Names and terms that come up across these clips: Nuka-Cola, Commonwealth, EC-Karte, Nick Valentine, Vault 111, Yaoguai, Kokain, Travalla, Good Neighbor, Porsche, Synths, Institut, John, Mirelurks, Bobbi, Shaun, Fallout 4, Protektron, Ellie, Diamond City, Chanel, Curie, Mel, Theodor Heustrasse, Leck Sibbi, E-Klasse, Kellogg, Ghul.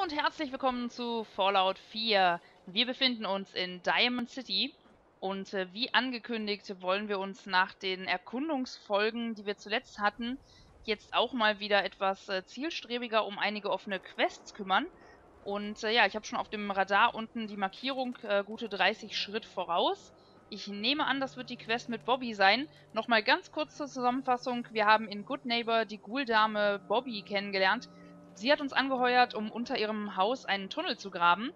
Hallo und herzlich willkommen zu Fallout 4. Wir befinden uns in Diamond City und wie angekündigt wollen wir uns nach den Erkundungsfolgen, die wir zuletzt hatten, jetzt auch mal wieder etwas zielstrebiger um einige offene Quests kümmern. Und ja, ich habe schon auf dem Radar unten die Markierung gute 30 Schritt voraus. Ich nehme an, das wird die Quest mit Bobbi sein. Nochmal ganz kurz zur Zusammenfassung. Wir haben in Good Neighbor die Ghoul-Dame Bobbi kennengelernt. Sie hat uns angeheuert, um unter ihrem Haus einen Tunnel zu graben.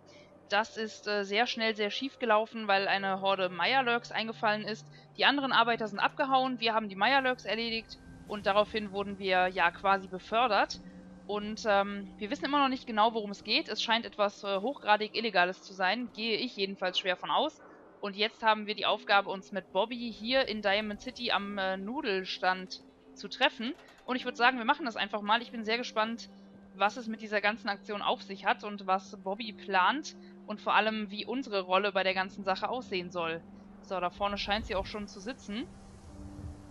Das ist sehr schnell sehr schief gelaufen, weil eine Horde Mirelurks eingefallen ist. Die anderen Arbeiter sind abgehauen, wir haben die Mirelurks erledigt und daraufhin wurden wir ja quasi befördert. Und wir wissen immer noch nicht genau, worum es geht. Es scheint etwas hochgradig Illegales zu sein, gehe ich jedenfalls schwer von aus. Und jetzt haben wir die Aufgabe, uns mit Bobbi hier in Diamond City am Nudelstand zu treffen. Und ich würde sagen, wir machen das einfach mal. Ich bin sehr gespannt, was es mit dieser ganzen Aktion auf sich hat und was Bobbi plant. Und vor allem, wie unsere Rolle bei der ganzen Sache aussehen soll. So, da vorne scheint sie auch schon zu sitzen.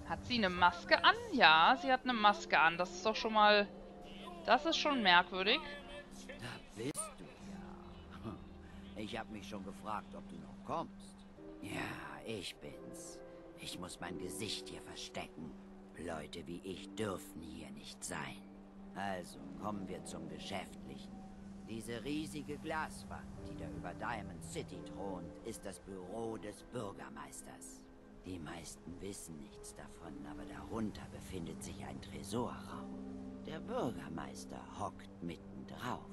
Hat sie eine Maske an? Ja, sie hat eine Maske an. Das ist doch schon mal... Das ist schon merkwürdig. Da bist du ja. Ich habe mich schon gefragt, ob du noch kommst. Ja, ich bin's. Ich muss mein Gesicht hier verstecken. Leute wie ich dürfen hier nicht sein. Also kommen wir zum Geschäftlichen. Diese riesige Glaswand, die da über Diamond City thront, ist das Büro des Bürgermeisters. Die meisten wissen nichts davon, aber darunter befindet sich ein Tresorraum. Der Bürgermeister hockt mitten drauf.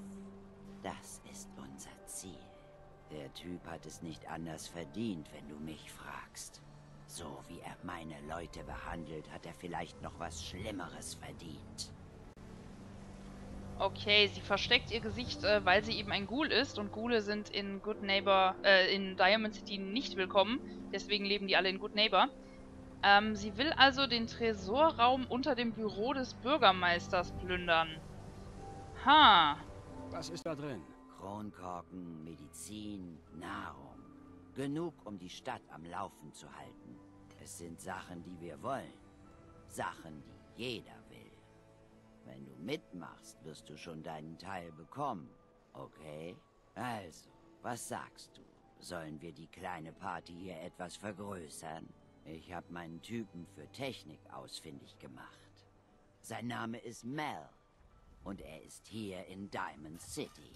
Das ist unser Ziel. Der Typ hat es nicht anders verdient, wenn du mich fragst. So wie er meine Leute behandelt, hat er vielleicht noch was Schlimmeres verdient. Okay, sie versteckt ihr Gesicht, weil sie eben ein Ghoul ist. Und Ghule sind in Good Neighbor, in Diamond City nicht willkommen. Deswegen leben die alle in Good Neighbor. Sie will also den Tresorraum unter dem Büro des Bürgermeisters plündern. Ha! Was ist da drin? Kronkorken, Medizin, Nahrung. Genug, um die Stadt am Laufen zu halten. Es sind Sachen, die wir wollen. Sachen, die jeder will. Wenn du mitmachst, wirst du schon deinen Teil bekommen. Okay? Also, was sagst du? Sollen wir die kleine Party hier etwas vergrößern? Ich habe meinen Typen für Technik ausfindig gemacht. Sein Name ist Mel. Und er ist hier in Diamond City.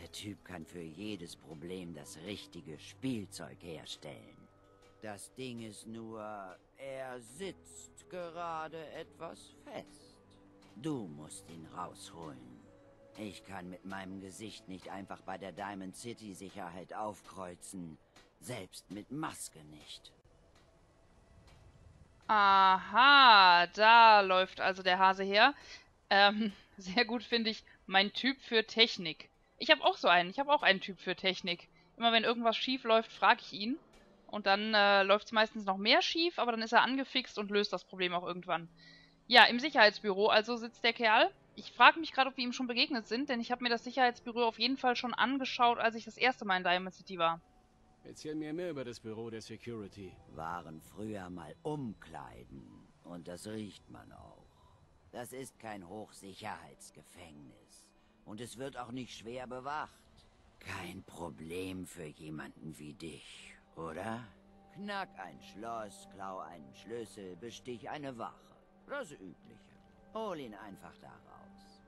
Der Typ kann für jedes Problem das richtige Spielzeug herstellen. Das Ding ist nur, er sitzt gerade etwas fest. Du musst ihn rausholen. Ich kann mit meinem Gesicht nicht einfach bei der Diamond City Sicherheit aufkreuzen. Selbst mit Maske nicht. Aha, da läuft also der Hase her. Sehr gut finde ich, mein Typ für Technik. Ich habe auch so einen. Ich habe auch einen Typ für Technik. Immer wenn irgendwas schief läuft, frage ich ihn. Und dann läuft es meistens noch mehr schief, aber dann ist er angefixt und löst das Problem auch irgendwann. Ja, im Sicherheitsbüro also sitzt der Kerl. Ich frage mich gerade, ob wir ihm schon begegnet sind, denn ich habe mir das Sicherheitsbüro auf jeden Fall schon angeschaut, als ich das erste Mal in Diamond City war. Erzähl mir mehr über das Büro der Security. Waren früher mal Umkleiden und das riecht man auch. Das ist kein Hochsicherheitsgefängnis. Und es wird auch nicht schwer bewacht. Kein Problem für jemanden wie dich, oder? Knack ein Schloss, klau einen Schlüssel, bestich eine Wache. Das Übliche. Hol ihn einfach da raus.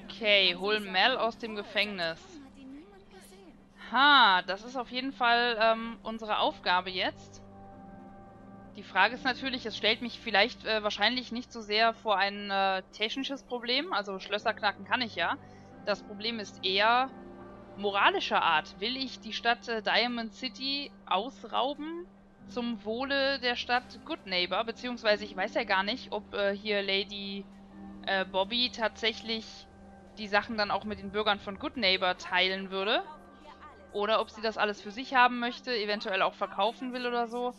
Okay, hol Mel aus dem Gefängnis. Ha, das ist auf jeden Fall unsere Aufgabe jetzt. Die Frage ist natürlich, es stellt mich vielleicht wahrscheinlich nicht so sehr vor ein technisches Problem, also Schlösser knacken kann ich ja. Das Problem ist eher moralischer Art. Will ich die Stadt Diamond City ausrauben zum Wohle der Stadt Good Neighbor? Beziehungsweise ich weiß ja gar nicht, ob hier Lady Bobbi tatsächlich die Sachen dann auch mit den Bürgern von Good Neighbor teilen würde. Oder ob sie das alles für sich haben möchte, eventuell auch verkaufen will oder so.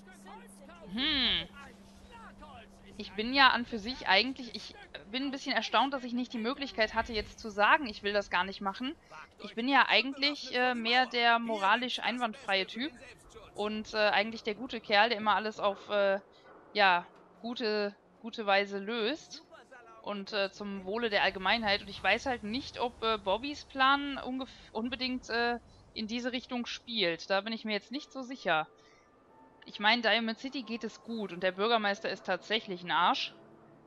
Hm. Ich bin ja an für sich eigentlich... Ich bin ein bisschen erstaunt, dass ich nicht die Möglichkeit hatte, jetzt zu sagen, ich will das gar nicht machen. Ich bin ja eigentlich mehr der moralisch einwandfreie Typ. Und eigentlich der gute Kerl, der immer alles auf, ja, gute Weise löst. und zum Wohle der Allgemeinheit. Und ich weiß halt nicht, ob Bobbys Plan unbedingt in diese Richtung spielt. Da bin ich mir jetzt nicht so sicher. Ich meine, Diamond City geht es gut und der Bürgermeister ist tatsächlich ein Arsch.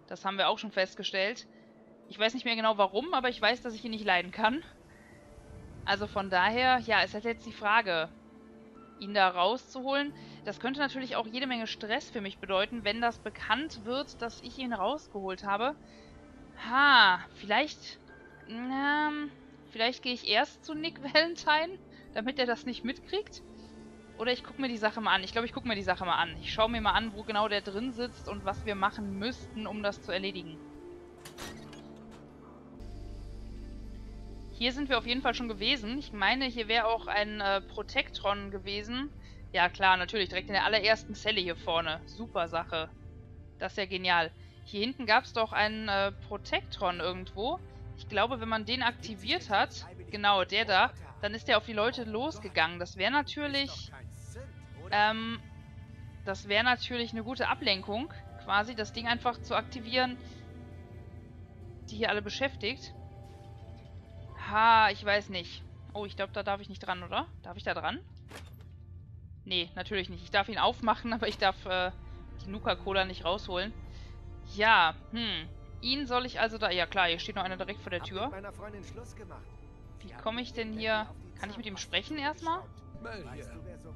Das haben wir auch schon festgestellt. Ich weiß nicht mehr genau warum, aber ich weiß, dass ich ihn nicht leiden kann. Also von daher, ja, es ist jetzt die Frage, ihn da rauszuholen. Das könnte natürlich auch jede Menge Stress für mich bedeuten, wenn das bekannt wird, dass ich ihn rausgeholt habe. Ha, vielleicht... vielleicht gehe ich erst zu Nick Valentine, damit er das nicht mitkriegt. Oder ich gucke mir die Sache mal an. Ich glaube, ich gucke mir die Sache mal an. Ich schaue mir mal an, wo genau der drin sitzt und was wir machen müssten, um das zu erledigen. Hier sind wir auf jeden Fall schon gewesen. Ich meine, hier wäre auch ein Protektron gewesen. Ja klar, natürlich, direkt in der allerersten Zelle hier vorne. Super Sache. Das ist ja genial. Hier hinten gab es doch einen Protektron irgendwo. Ich glaube, wenn man den aktiviert hat, genau, der da, dann ist der auf die Leute losgegangen. Das wäre natürlich... das wäre natürlich eine gute Ablenkung, quasi das Ding einfach zu aktivieren, die hier alle beschäftigt. Ha, ich weiß nicht. Oh, ich glaube, da darf ich nicht dran, oder? Darf ich da dran? Nee, natürlich nicht. Ich darf ihn aufmachen, aber ich darf die Nuka-Cola nicht rausholen. Ja, Ihn soll ich also da... Ja klar, hier steht noch einer direkt vor der Tür. Wie komme ich denn hier... Kann ich mit ihm sprechen erstmal?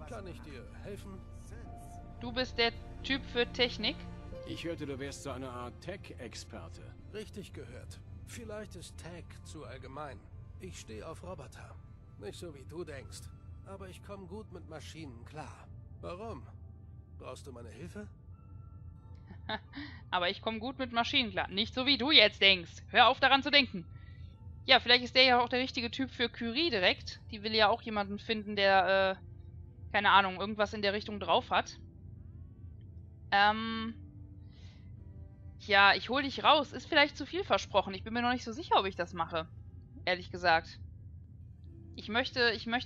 Kann ich dir helfen? Du bist der Typ für Technik. Ich hörte, du wärst so eine Art Tech-Experte. Richtig gehört. Vielleicht ist Tech zu allgemein. Ich stehe auf Roboter. Nicht so wie du denkst. Aber ich komme gut mit Maschinen klar. Warum? Brauchst du meine Hilfe? Aber ich komme gut mit Maschinen klar. Nicht so wie du jetzt denkst. Hör auf daran zu denken. Ja, vielleicht ist der ja auch der richtige Typ für Curie direkt. Die will ja auch jemanden finden, der, keine Ahnung, irgendwas in der Richtung drauf hat. Ja, ich hol dich raus. Ist vielleicht zu viel versprochen. Ich bin mir noch nicht so sicher, ob ich das mache. Ehrlich gesagt. Ich möchte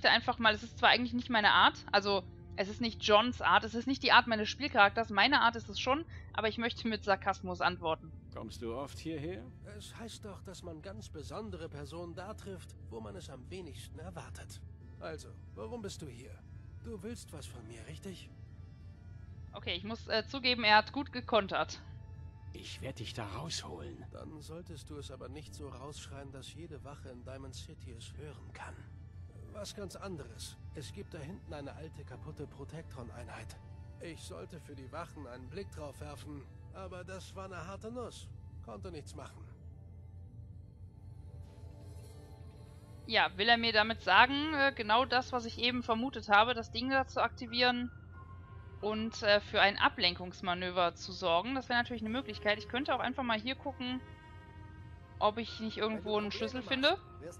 einfach mal... Es ist zwar eigentlich nicht meine Art, also... Es ist nicht Johns Art, es ist nicht die Art meines Spielcharakters, meine Art ist es schon, aber ich möchte mit Sarkasmus antworten. Kommst du oft hierher? Es heißt doch, dass man ganz besondere Personen da trifft, wo man es am wenigsten erwartet. Also, warum bist du hier? Du willst was von mir, richtig? Okay, ich muss zugeben, er hat gut gekontert. Ich werde dich da rausholen. Dann solltest du es aber nicht so rausschreien, dass jede Wache in Diamond City es hören kann. Was ganz anderes. Es gibt da hinten eine alte, kaputte Protektron-Einheit. Ich sollte für die Wachen einen Blick drauf werfen, aber das war eine harte Nuss. Konnte nichts machen. Ja, will er mir damit sagen, genau das, was ich eben vermutet habe, das Ding da zu aktivieren und für ein Ablenkungsmanöver zu sorgen. Das wäre natürlich eine Möglichkeit. Ich könnte auch einfach mal hier gucken... ob ich nicht irgendwo einen Schlüssel finde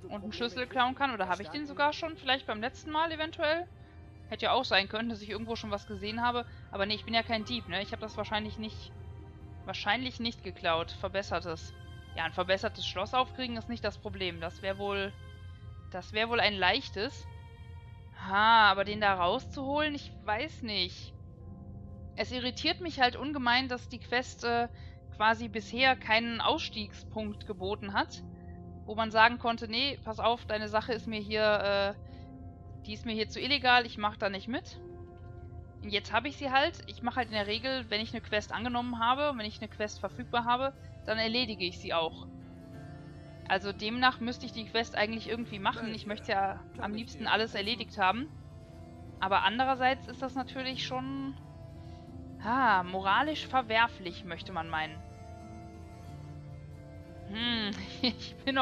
und einen Schlüssel klauen kann. Oder habe ich den sogar schon? Vielleicht beim letzten Mal eventuell? Hätte ja auch sein können, dass ich irgendwo schon was gesehen habe. Aber nee, ich bin ja kein Dieb, ne? Ich habe das wahrscheinlich nicht geklaut. Verbessertes. Ja, ein verbessertes Schloss aufkriegen ist nicht das Problem. Das wäre wohl ein leichtes. Ha, aber den da rauszuholen? Ich weiß nicht. Es irritiert mich halt ungemein, dass die Quest... quasi bisher keinen Ausstiegspunkt geboten hat, wo man sagen konnte, nee, pass auf, deine Sache ist mir hier, zu illegal, ich mache da nicht mit. Und jetzt habe ich sie halt. Ich mache halt in der Regel, wenn ich eine Quest angenommen habe, und wenn ich eine Quest verfügbar habe, dann erledige ich sie auch. Also demnach müsste ich die Quest eigentlich irgendwie machen. Ich möchte ja am liebsten alles erledigt haben. Aber andererseits ist das natürlich schon... Ah, moralisch verwerflich, möchte man meinen.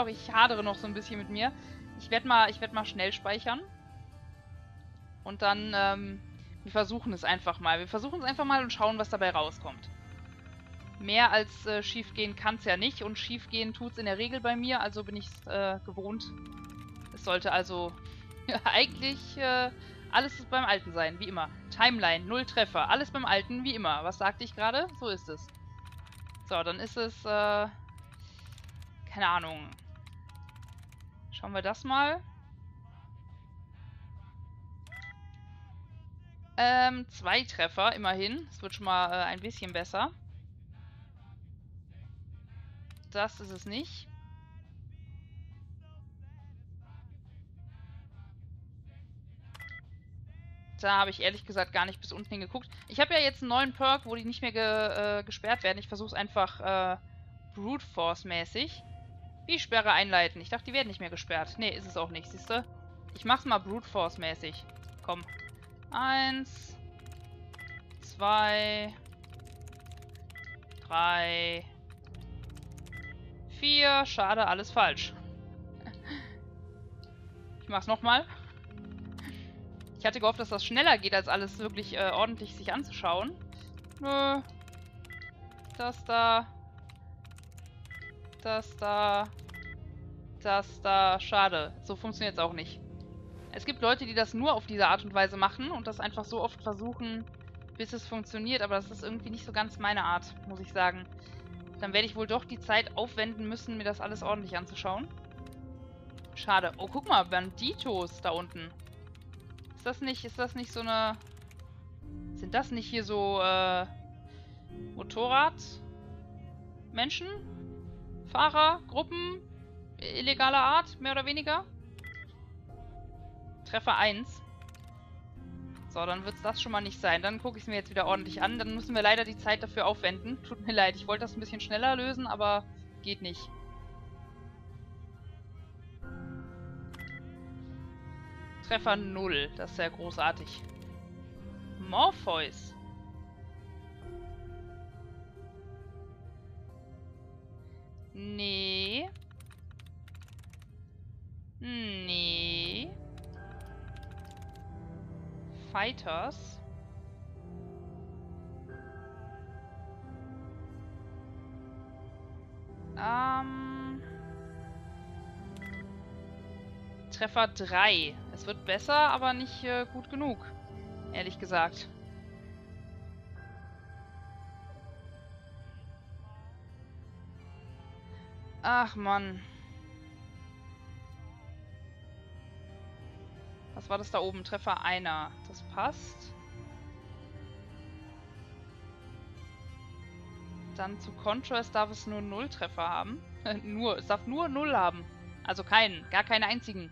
Ich hadere noch so ein bisschen mit mir. Ich werd mal schnell speichern. Und dann, wir versuchen es einfach mal. Wir versuchen es einfach mal und schauen, was dabei rauskommt. Mehr als schiefgehen kann es ja nicht. Und schiefgehen tut es in der Regel bei mir, also bin ich es gewohnt. Es sollte also eigentlich... Alles ist beim Alten sein, wie immer. Timeline, 0 Treffer. Alles beim Alten, wie immer. Was sagte ich gerade? So ist es. So, dann ist es, keine Ahnung. Schauen wir das mal. 2 Treffer, immerhin. Es wird schon mal ein bisschen besser. Das ist es nicht. Da habe ich ehrlich gesagt gar nicht bis unten hingeguckt. Ich habe ja jetzt einen neuen Perk, wo die nicht mehr gesperrt werden. Ich versuche es einfach Brute Force-mäßig. Wie Sperre einleiten. Ich dachte, die werden nicht mehr gesperrt. Nee, ist es auch nicht, siehst du? Ich mach's mal Brute Force-mäßig. Komm. 1, 2, 3, 4. Schade, alles falsch. Ich mach's nochmal. Ich hatte gehofft, dass das schneller geht, als alles wirklich ordentlich sich anzuschauen. Nö. Das da. Das da. Das da. Schade. So funktioniert es auch nicht. Es gibt Leute, die das nur auf diese Art und Weise machen und das einfach so oft versuchen, bis es funktioniert. Aber das ist irgendwie nicht so ganz meine Art, muss ich sagen. Dann werde ich wohl doch die Zeit aufwenden müssen, mir das alles ordentlich anzuschauen. Schade. Oh, guck mal, Banditos da unten. Ist das nicht so eine... Sind das nicht hier so, Motorradmenschen? Fahrer? Gruppen? Illegaler Art? Mehr oder weniger? Treffer 1. So, dann wird es das schon mal nicht sein. Dann gucke ich es mir jetzt wieder ordentlich an. Dann müssen wir leider die Zeit dafür aufwenden. Tut mir leid, ich wollte das ein bisschen schneller lösen, aber geht nicht. Treffer 0. Das ist ja großartig. Morpheus. Nee. Nee. Fighters. Treffer 3. Es wird besser, aber nicht gut genug. Ehrlich gesagt. Ach, Mann. Was war das da oben? Treffer 1. Das passt. Dann zu Contrast darf es nur 0 Treffer haben. Es darf nur 0 haben. Also keinen. Gar keine einzigen.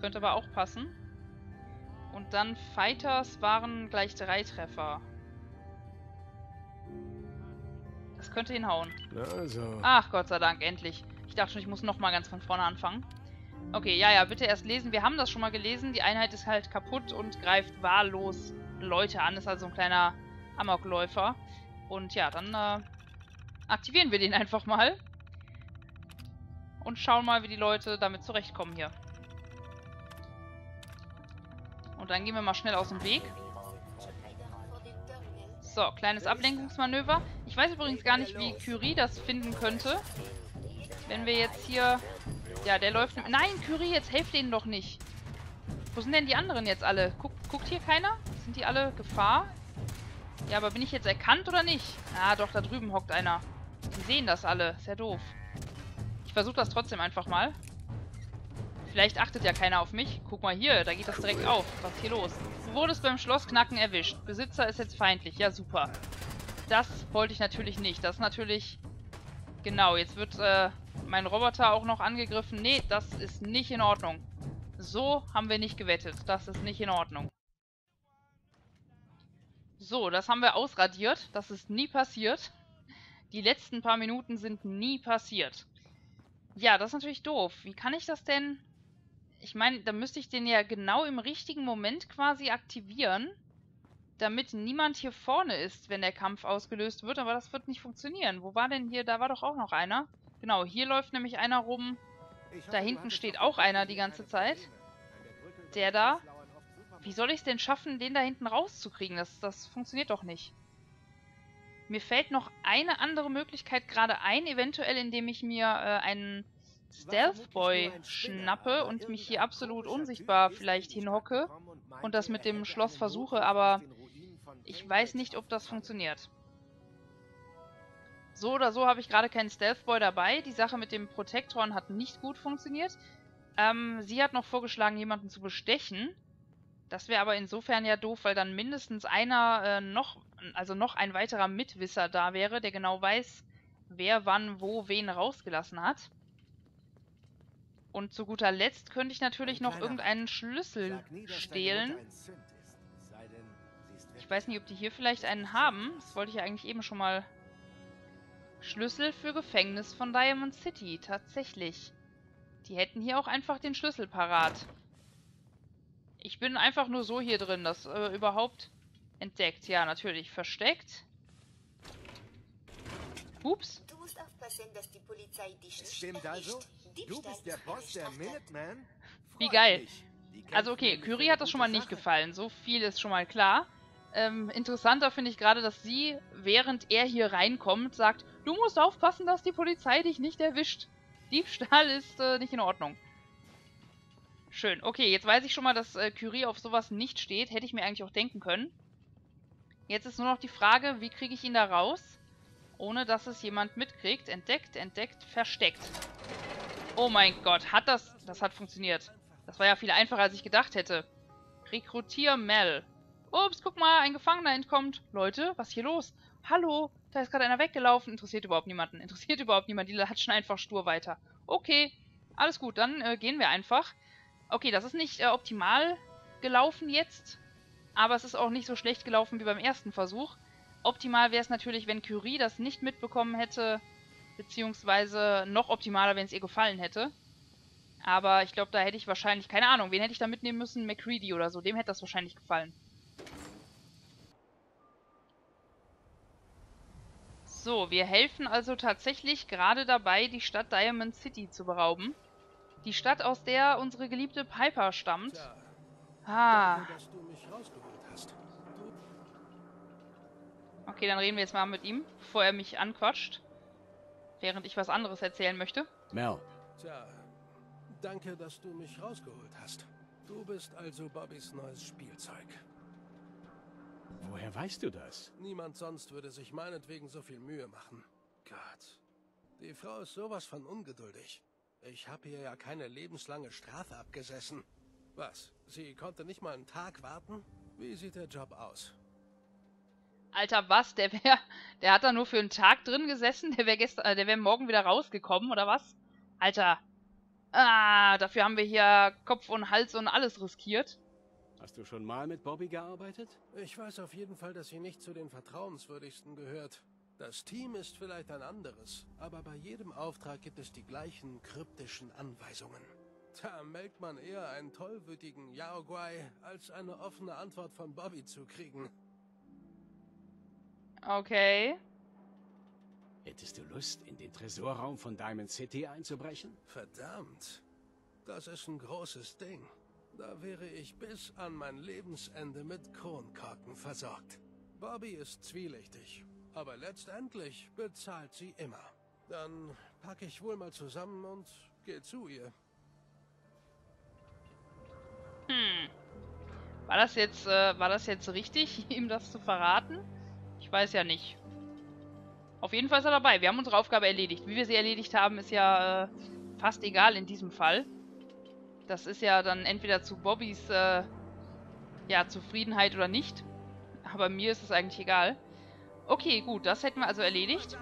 Könnte aber auch passen. Und dann Fighters waren gleich 3 Treffer. Das könnte hinhauen. Also. Ach, Gott sei Dank, endlich. Ich dachte schon, ich muss nochmal ganz von vorne anfangen. Okay, ja, bitte erst lesen. Wir haben das schon mal gelesen. Die Einheit ist halt kaputt und greift wahllos Leute an. Ist also ein kleiner Amokläufer. Und ja, dann aktivieren wir den einfach mal. Und schauen mal, wie die Leute damit zurechtkommen hier. Und dann gehen wir mal schnell aus dem Weg. So, kleines Ablenkungsmanöver. Ich weiß übrigens gar nicht, wie Curie das finden könnte. Wenn wir jetzt hier... Ja, der läuft... Nein, Curie, jetzt helft denen doch nicht. Wo sind denn die anderen jetzt alle? Guckt hier keiner? Sind die alle Gefahr? Ja, aber bin ich jetzt erkannt oder nicht? Ah, doch, da drüben hockt einer. Die sehen das alle. Ist ja doof. Ich versuche das trotzdem einfach mal. Vielleicht achtet ja keiner auf mich. Guck mal hier, da geht das direkt auf. Was ist hier los? Du wurdest beim Schlossknacken erwischt. Besitzer ist jetzt feindlich. Ja, super. Das wollte ich natürlich nicht. Das ist natürlich... Genau, jetzt wird mein Roboter auch noch angegriffen. Nee, das ist nicht in Ordnung. So haben wir nicht gewettet. Das ist nicht in Ordnung. So, das haben wir ausradiert. Das ist nie passiert. Die letzten paar Minuten sind nie passiert. Ja, das ist natürlich doof. Wie kann ich das denn... Ich meine, da müsste ich den ja genau im richtigen Moment quasi aktivieren, damit niemand hier vorne ist, wenn der Kampf ausgelöst wird. Aber das wird nicht funktionieren. Wo war denn hier? Da war doch auch noch einer. Genau, hier läuft nämlich einer rum. Da hinten steht auch einer die ganze Zeit. Der da. Wie soll ich es denn schaffen, den da hinten rauszukriegen? Das funktioniert doch nicht. Mir fällt noch eine andere Möglichkeit gerade ein, eventuell indem ich mir einen... Stealth Boy schnappe und mich hier absolut unsichtbar vielleicht hinhocke und das mit dem Schloss versuche, aber ich weiß nicht, ob das funktioniert. So oder so habe ich gerade keinen Stealth Boy dabei. Die Sache mit dem Protektron hat nicht gut funktioniert. Sie hat noch vorgeschlagen, jemanden zu bestechen. Das wäre aber insofern ja doof, weil dann mindestens einer noch ein weiterer Mitwisser da wäre, der genau weiß, wer wann wo wen rausgelassen hat. Und zu guter Letzt könnte ich natürlich noch irgendeinen Schlüssel stehlen. Ich weiß nicht, ob die hier vielleicht einen haben. Das wollte ich ja eigentlich eben schon mal... Schlüssel für Gefängnis von Diamond City, tatsächlich. Die hätten hier auch einfach den Schlüssel parat. Ich bin einfach nur so hier drin, das überhaupt entdeckt. Ja, natürlich versteckt. Ups. Du musst aufpassen, dass die Polizei dich nicht erwischt. Also? Du bist der Boss der Minuteman? Wie geil. Also okay, Curie hat das schon mal nicht gefallen. So viel ist schon mal klar. Interessanter finde ich gerade, dass sie, während er hier reinkommt, sagt, du musst aufpassen, dass die Polizei dich nicht erwischt. Diebstahl ist nicht in Ordnung. Schön. Okay, jetzt weiß ich schon mal, dass Curie auf sowas nicht steht. Hätte ich mir eigentlich auch denken können. Jetzt ist nur noch die Frage, wie kriege ich ihn da raus, ohne dass es jemand mitkriegt. Entdeckt, versteckt. Oh mein Gott, hat das... Das hat funktioniert. Das war ja viel einfacher, als ich gedacht hätte. Rekrutier Mel. Ups, guck mal, ein Gefangener entkommt. Leute, was ist hier los? Hallo, da ist gerade einer weggelaufen. Interessiert überhaupt niemanden. Die latschen einfach stur weiter. Okay, alles gut, dann gehen wir einfach. Okay, das ist nicht optimal gelaufen jetzt, aber es ist auch nicht so schlecht gelaufen wie beim ersten Versuch. Optimal wäre es natürlich, wenn Curie das nicht mitbekommen hätte, beziehungsweise noch optimaler, wenn es ihr gefallen hätte. Aber ich glaube, da hätte ich wahrscheinlich, keine Ahnung, wen hätte ich da mitnehmen müssen? McCready oder so, dem hätte das wahrscheinlich gefallen. So, wir helfen also tatsächlich gerade dabei, die Stadt Diamond City zu berauben. Die Stadt, aus der unsere geliebte Piper stammt. Ah. Okay, dann reden wir jetzt mal mit ihm, bevor er mich anquatscht. Während ich was anderes erzählen möchte. Mel. Tja, danke, dass du mich rausgeholt hast. Du bist also Bobbys neues Spielzeug. Woher weißt du das? Niemand sonst würde sich meinetwegen so viel Mühe machen. Gott. Die Frau ist sowas von ungeduldig. Ich habe hier ja keine lebenslange Strafe abgesessen. Was? Sie konnte nicht mal einen Tag warten? Wie sieht der Job aus? Alter, was? Der hat da nur für einen Tag drin gesessen? Der wäre morgen wieder rausgekommen, oder was? Alter. Ah, dafür haben wir hier Kopf und Hals und alles riskiert. Hast du schon mal mit Bobbi gearbeitet? Ich weiß auf jeden Fall, dass sie nicht zu den vertrauenswürdigsten gehört. Das Team ist vielleicht ein anderes, aber bei jedem Auftrag gibt es die gleichen kryptischen Anweisungen. Da melkt man eher einen tollwütigen Yaoguai, als eine offene Antwort von Bobbi zu kriegen. Okay. Hättest du Lust, in den Tresorraum von Diamond City einzubrechen? Verdammt, das ist ein großes Ding. Da wäre ich bis an mein Lebensende mit Kronkorken versorgt. Bobbi ist zwielichtig, aber letztendlich bezahlt sie immer. Dann packe ich wohl mal zusammen und gehe zu ihr. Hm. War das jetzt richtig, ihm das zu verraten? Ich weiß ja nicht. Auf jeden Fall ist er dabei. Wir haben unsere Aufgabe erledigt. Wie wir sie erledigt haben, ist ja fast egal in diesem Fall. Das ist ja dann entweder zu Bobbys ja, Zufriedenheit oder nicht. Aber mir ist es eigentlich egal. Okay, gut, das hätten wir also erledigt.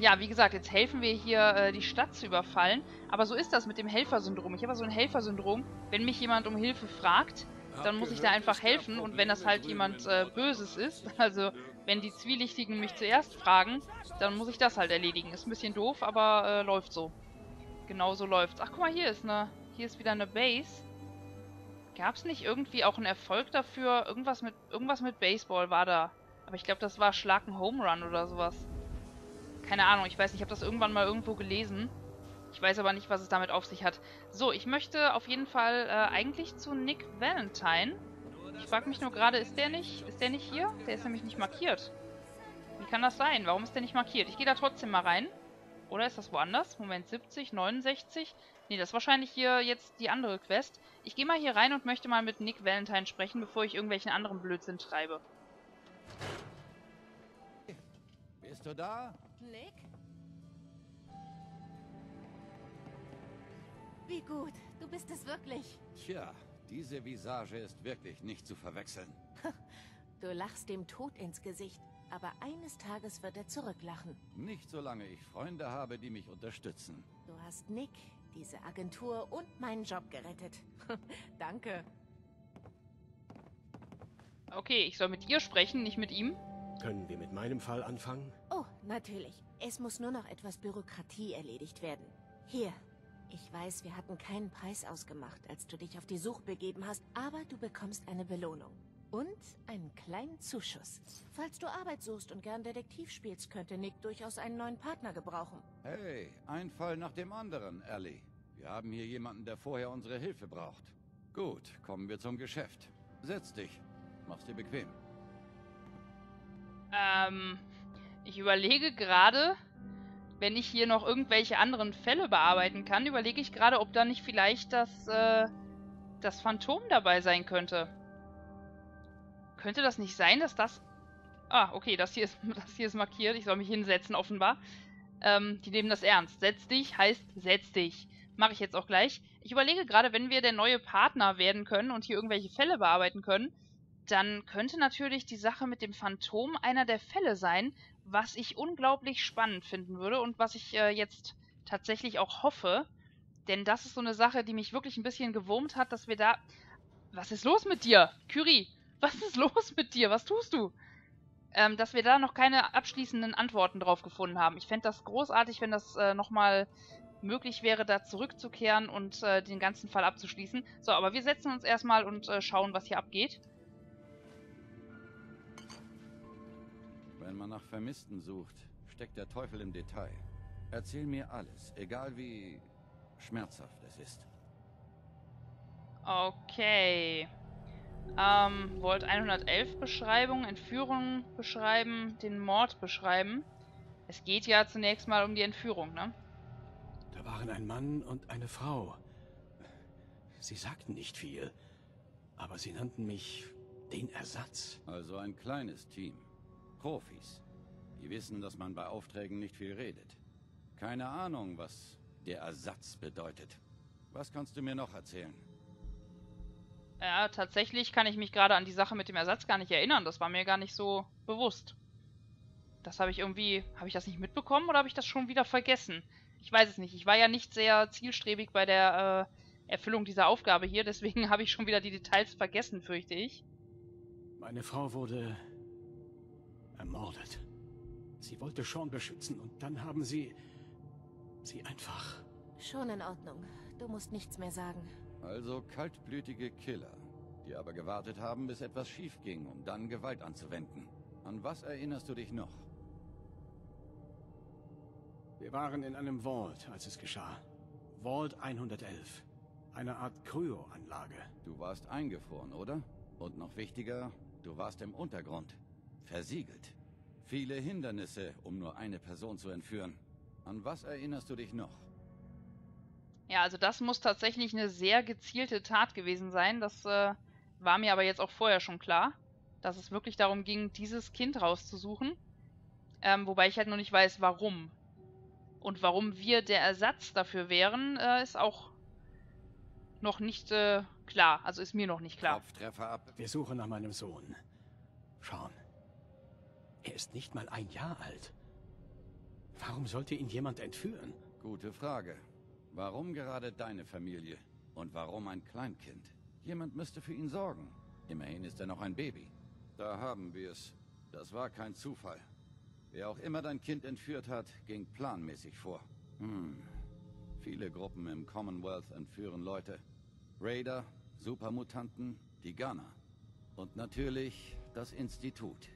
Ja, wie gesagt, jetzt helfen wir hier, die Stadt zu überfallen. Aber so ist das mit dem Helfersyndrom. Ich habe so ein Helfersyndrom. Wenn mich jemand um Hilfe fragt, dann muss ich da einfach helfen. Und wenn das halt jemand Böses ist, also wenn die Zwielichtigen mich zuerst fragen, dann muss ich das halt erledigen. Ist ein bisschen doof, aber läuft so. Genau so läuft's. Ach, guck mal, hier ist wieder eine Base. Gab es nicht irgendwie auch einen Erfolg dafür? Irgendwas mit Baseball war da. Aber ich glaube, das war Schlag ein Home Run oder sowas. Keine Ahnung, ich weiß nicht, ich habe das irgendwann mal irgendwo gelesen. Ich weiß aber nicht, was es damit auf sich hat. So, ich möchte auf jeden Fall eigentlich zu Nick Valentine. Ich frage mich nur gerade, ist der nicht hier? Der ist nämlich nicht markiert. Wie kann das sein? Warum ist der nicht markiert? Ich gehe da trotzdem mal rein. Oder ist das woanders? Moment, 70, 69... Nee, das ist wahrscheinlich hier jetzt die andere Quest. Ich gehe mal hier rein und möchte mal mit Nick Valentine sprechen, bevor ich irgendwelchen anderen Blödsinn treibe. Bist du da? Nick? Wie gut, du bist es wirklich. Tja, Diese Visage ist wirklich nicht zu verwechseln. Du lachst dem Tod ins Gesicht, aber eines Tages wird er zurücklachen. Nicht solange ich Freunde habe, die mich unterstützen. Du hast Nick, diese Agentur und meinen Job gerettet. Danke. Okay, ich soll mit ihr sprechen, nicht mit ihm. Können wir mit meinem Fall anfangen? Oh, natürlich. Es muss nur noch etwas Bürokratie erledigt werden. Hier. Ich weiß, wir hatten keinen Preis ausgemacht, als du dich auf die Suche begeben hast, aber du bekommst eine Belohnung. Und einen kleinen Zuschuss. Falls du Arbeit suchst und gern Detektiv spielst, könnte Nick durchaus einen neuen Partner gebrauchen. Hey, ein Fall nach dem anderen, Ellie. Wir haben hier jemanden, der vorher unsere Hilfe braucht. Gut, kommen wir zum Geschäft. Setz dich. Mach's dir bequem. Ich überlege gerade, wenn ich hier noch irgendwelche anderen Fälle bearbeiten kann, überlege ich gerade, ob da nicht vielleicht das Phantom dabei sein könnte. Könnte das nicht sein, dass das... Ah, okay, das hier ist markiert. Ich soll mich hinsetzen, offenbar. Die nehmen das ernst. Setz dich heißt setz dich. Mache ich jetzt auch gleich. Ich überlege gerade, wenn wir der neue Partner werden können und hier irgendwelche Fälle bearbeiten können, dann könnte natürlich die Sache mit dem Phantom einer der Fälle sein, was ich unglaublich spannend finden würde und was ich jetzt tatsächlich auch hoffe. Denn das ist so eine Sache, die mich wirklich ein bisschen gewurmt hat, dass wir da... Was ist los mit dir, Curie? Was ist los mit dir? Was tust du? Dass wir da noch keine abschließenden Antworten drauf gefunden haben. Ich fände das großartig, wenn das nochmal möglich wäre, da zurückzukehren und den ganzen Fall abzuschließen. So, aber wir setzen uns erstmal und schauen, was hier abgeht. Wenn man nach Vermissten sucht, steckt der Teufel im Detail. Erzähl mir alles, egal wie schmerzhaft es ist. Okay. Volt 111 Beschreibung, Entführung beschreiben, den Mord beschreiben. Es geht ja zunächst mal um die Entführung, ne? Da waren ein Mann und eine Frau. Sie sagten nicht viel, aber sie nannten mich den Ersatz. Also ein kleines Team. Profis. Die wissen, dass man bei Aufträgen nicht viel redet. Keine Ahnung, was der Ersatz bedeutet. Was kannst du mir noch erzählen? Ja, tatsächlich kann ich mich gerade an die Sache mit dem Ersatz gar nicht erinnern. Das war mir gar nicht so bewusst. Das habe ich irgendwie... Habe ich das nicht mitbekommen oder habe ich das schon wieder vergessen? Ich weiß es nicht. Ich war ja nicht sehr zielstrebig bei der Erfüllung dieser Aufgabe hier. Deswegen habe ich schon wieder die Details vergessen, fürchte ich. Meine Frau wurde... ermordet. Sie wollte Shaun beschützen und dann haben sie... sie einfach... Schon in Ordnung. Du musst nichts mehr sagen. Also kaltblütige Killer, die aber gewartet haben, bis etwas schief ging, um dann Gewalt anzuwenden. An was erinnerst du dich noch? Wir waren in einem Vault, als es geschah. Vault 111. Eine Art Kryo-Anlage. Du warst eingefroren, oder? Und noch wichtiger, du warst im Untergrund. Versiegelt. Viele Hindernisse, um nur eine Person zu entführen. An was erinnerst du dich noch? Ja, also das muss tatsächlich eine sehr gezielte Tat gewesen sein. Das war mir aber jetzt auch vorher schon klar, dass es wirklich darum ging, dieses Kind rauszusuchen. Wobei ich halt noch nicht weiß, warum. Und warum wir der Ersatz dafür wären, ist auch noch nicht klar. Also ist mir noch nicht klar. Kopftreffer ab. Wir suchen nach meinem Sohn. Shaun. Er ist nicht mal ein Jahr alt. Warum sollte ihn jemand entführen? Gute Frage. Warum gerade deine Familie? Und warum ein Kleinkind? Jemand müsste für ihn sorgen. Immerhin ist er noch ein Baby. Da haben wir es. Das war kein Zufall. Wer auch immer dein Kind entführt hat, ging planmäßig vor. Viele Gruppen im Commonwealth entführen Leute. Raider, Supermutanten, die Gunner. Und natürlich das Institut.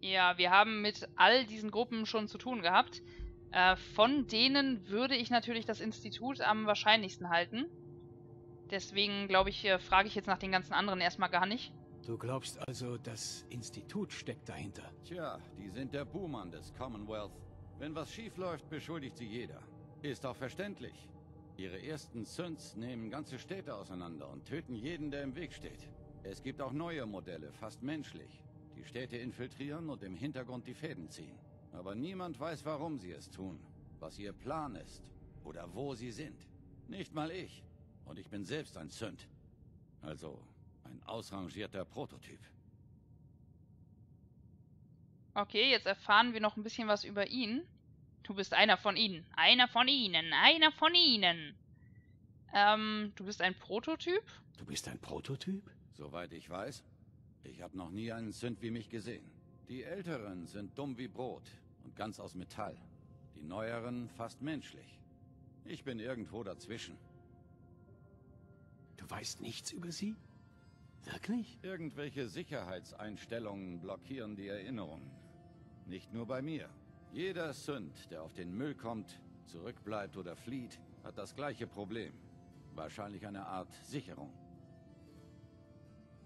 Ja, wir haben mit all diesen Gruppen schon zu tun gehabt. Von denen würde ich natürlich das Institut am wahrscheinlichsten halten. Deswegen, glaube ich, frage ich jetzt nach den ganzen anderen erstmal gar nicht. Du glaubst also, das Institut steckt dahinter? Tja, die sind der Buhmann des Commonwealth. Wenn was schief läuft, beschuldigt sie jeder. Ist auch verständlich. Ihre ersten Synths nehmen ganze Städte auseinander und töten jeden, der im Weg steht. Es gibt auch neue Modelle, fast menschlich. Die Städte infiltrieren und im Hintergrund die Fäden ziehen. Aber niemand weiß, warum sie es tun, was ihr Plan ist oder wo sie sind. Nicht mal ich. Und ich bin selbst ein Synth. Also ein ausrangierter Prototyp. Okay, jetzt erfahren wir noch ein bisschen was über ihn. Du bist einer von ihnen. Einer von ihnen. Einer von ihnen. Du bist ein Prototyp? Du bist ein Prototyp? Soweit ich weiß. Ich habe noch nie einen Synth wie mich gesehen. Die Älteren sind dumm wie Brot und ganz aus Metall. Die Neueren fast menschlich. Ich bin irgendwo dazwischen. Du weißt nichts über sie? Wirklich? Irgendwelche Sicherheitseinstellungen blockieren die Erinnerungen. Nicht nur bei mir. Jeder Synth, der auf den Müll kommt, zurückbleibt oder flieht, hat das gleiche Problem. Wahrscheinlich eine Art Sicherung.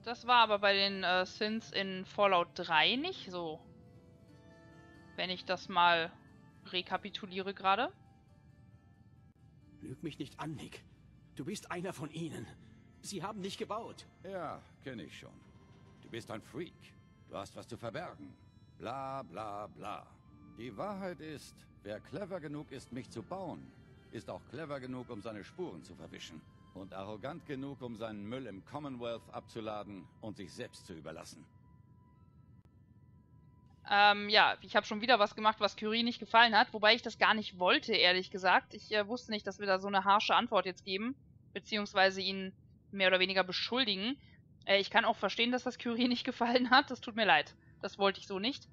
Das war aber bei den Synths in Fallout 3 nicht so. Wenn ich das mal rekapituliere gerade. Lüg mich nicht an, Nick. Du bist einer von ihnen. Sie haben dich gebaut. Ja, kenne ich schon. Du bist ein Freak. Du hast was zu verbergen. Bla, bla, bla. Die Wahrheit ist, wer clever genug ist, mich zu bauen, ist auch clever genug, um seine Spuren zu verwischen. Und arrogant genug, um seinen Müll im Commonwealth abzuladen und sich selbst zu überlassen. Ja, ich habe schon wieder was gemacht, was Curie nicht gefallen hat. Wobei ich das gar nicht wollte, ehrlich gesagt. Ich wusste nicht, dass wir da so eine harsche Antwort jetzt geben. Beziehungsweise ihn mehr oder weniger beschuldigen. Ich kann auch verstehen, dass das Curie nicht gefallen hat. Das tut mir leid. Das wollte ich so nicht.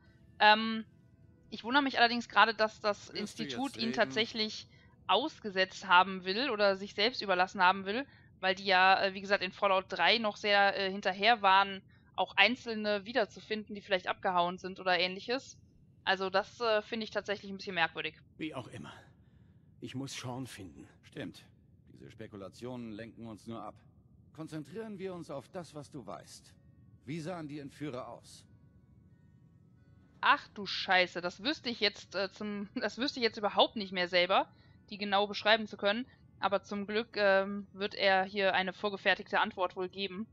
Ich wundere mich allerdings gerade, dass das Institut ihn tatsächlich ausgesetzt haben will oder sich selbst überlassen haben will, weil die ja, wie gesagt, in Fallout 3 noch sehr hinterher waren, auch Einzelne wiederzufinden, die vielleicht abgehauen sind oder ähnliches. Also das finde ich tatsächlich ein bisschen merkwürdig. Wie auch immer. Ich muss Shaun finden. Stimmt. Diese Spekulationen lenken uns nur ab. Konzentrieren wir uns auf das, was du weißt. Wie sahen die Entführer aus? Ach du Scheiße, das wüsste ich jetzt überhaupt nicht mehr selber, die genau beschreiben zu können. Aber zum Glück wird er hier eine vorgefertigte Antwort wohl geben.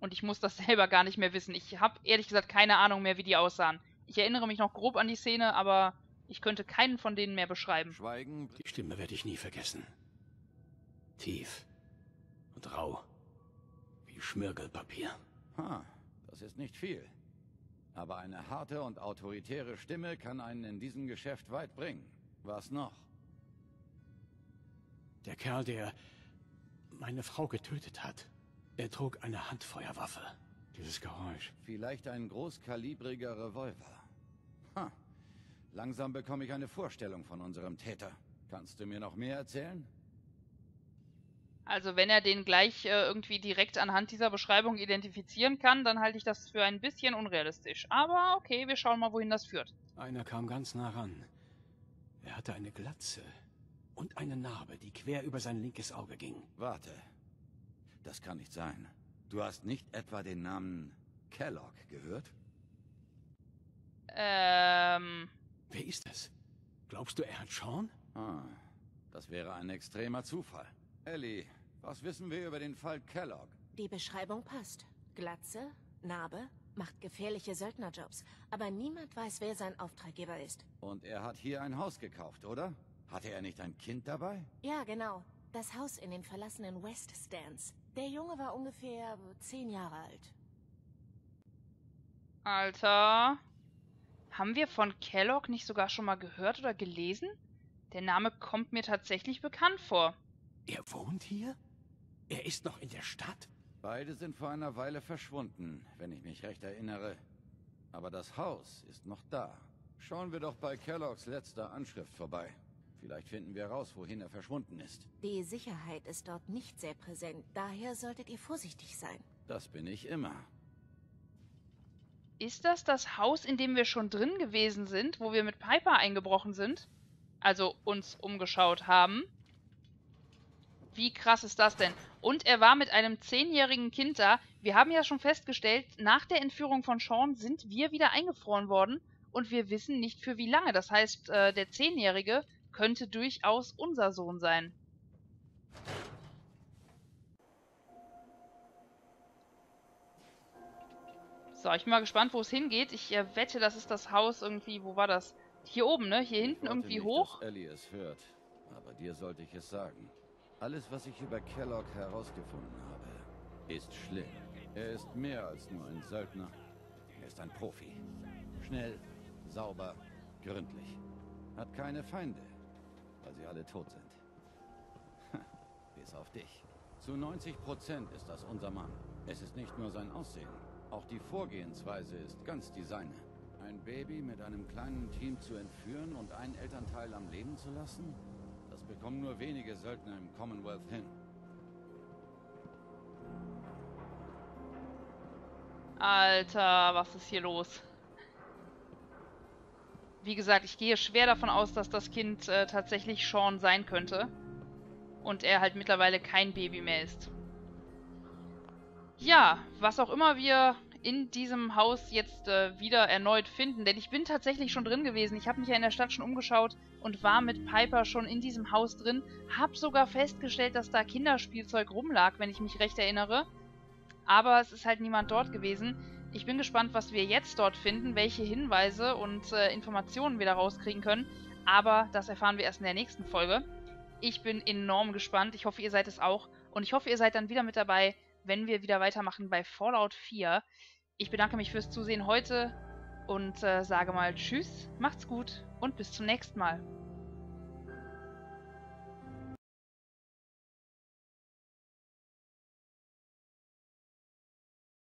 Und ich muss das selber gar nicht mehr wissen. Ich habe ehrlich gesagt keine Ahnung mehr, wie die aussahen. Ich erinnere mich noch grob an die Szene, aber ich könnte keinen von denen mehr beschreiben. Schweigen. Die Stimme werde ich nie vergessen. Tief und rau, wie Schmirgelpapier. Ha, das ist nicht viel. Aber eine harte und autoritäre Stimme kann einen in diesem Geschäft weit bringen. Was noch? Der Kerl, der meine Frau getötet hat, er trug eine Handfeuerwaffe. Dieses Geräusch. Vielleicht ein großkalibriger Revolver. Ha, langsam bekomme ich eine Vorstellung von unserem Täter. Kannst du mir noch mehr erzählen? Also wenn er den gleich irgendwie direkt anhand dieser Beschreibung identifizieren kann, dann halte ich das für ein bisschen unrealistisch. Aber okay, wir schauen mal, wohin das führt. Einer kam ganz nah ran. Er hatte eine Glatze und eine Narbe, die quer über sein linkes Auge ging. Warte, das kann nicht sein. Du hast nicht etwa den Namen Kellogg gehört? Wer ist das? Glaubst du, er hat Shaun? Ah, das wäre ein extremer Zufall. Ellie, was wissen wir über den Fall Kellogg? Die Beschreibung passt. Glatze, Narbe, macht gefährliche Söldnerjobs. Aber niemand weiß, wer sein Auftraggeber ist. Und er hat hier ein Haus gekauft, oder? Hatte er nicht ein Kind dabei? Ja, genau. Das Haus in den verlassenen West Stands. Der Junge war ungefähr 10 Jahre alt. Alter. Haben wir von Kellogg nicht sogar schon mal gehört oder gelesen? Der Name kommt mir tatsächlich bekannt vor. Er wohnt hier? Er ist noch in der Stadt? Beide sind vor einer Weile verschwunden, wenn ich mich recht erinnere. Aber das Haus ist noch da. Schauen wir doch bei Kelloggs letzter Anschrift vorbei. Vielleicht finden wir raus, wohin er verschwunden ist. Die Sicherheit ist dort nicht sehr präsent, daher solltet ihr vorsichtig sein. Das bin ich immer. Ist das das Haus, in dem wir schon drin gewesen sind, wo wir mit Piper eingebrochen sind? Also uns umgeschaut haben? Wie krass ist das denn? Und er war mit einem 10-jährigen Kind da. Wir haben ja schon festgestellt, nach der Entführung von Shaun sind wir wieder eingefroren worden und wir wissen nicht für wie lange. Das heißt, der 10-Jährige könnte durchaus unser Sohn sein. So, ich bin mal gespannt, wo es hingeht. Ich wette, das ist das Haus irgendwie, wo war das? Hier oben, ne? Hier hinten irgendwie hoch. Ich wollte nicht, dass Ellie es hört, aber dir sollte ich es sagen. Alles, was ich über Kellogg herausgefunden habe, ist schlimm. Er ist mehr als nur ein Söldner. Er ist ein Profi. Schnell, sauber, gründlich. Hat keine Feinde, weil sie alle tot sind. Bis auf dich. Zu 90% ist das unser Mann. Es ist nicht nur sein Aussehen. Auch die Vorgehensweise ist ganz die seine. Ein Baby mit einem kleinen Team zu entführen und einen Elternteil am Leben zu lassen? Das bekommen nur wenige Söldner im Commonwealth hin. Alter, was ist hier los? Wie gesagt, ich gehe schwer davon aus, dass das Kind tatsächlich Shaun sein könnte. Und er halt mittlerweile kein Baby mehr ist. Ja, was auch immer wir in diesem Haus jetzt wieder erneut finden, denn ich bin tatsächlich schon drin gewesen. Ich habe mich ja in der Stadt schon umgeschaut und war mit Piper schon in diesem Haus drin. Hab sogar festgestellt, dass da Kinderspielzeug rumlag, wenn ich mich recht erinnere. Aber es ist halt niemand dort gewesen. Ich bin gespannt, was wir jetzt dort finden, welche Hinweise und Informationen wir da rauskriegen können. Aber das erfahren wir erst in der nächsten Folge. Ich bin enorm gespannt. Ich hoffe, ihr seid es auch. Und ich hoffe, ihr seid dann wieder mit dabei, wenn wir wieder weitermachen bei Fallout 4. Ich bedanke mich fürs Zusehen heute und sage mal Tschüss, macht's gut und bis zum nächsten Mal.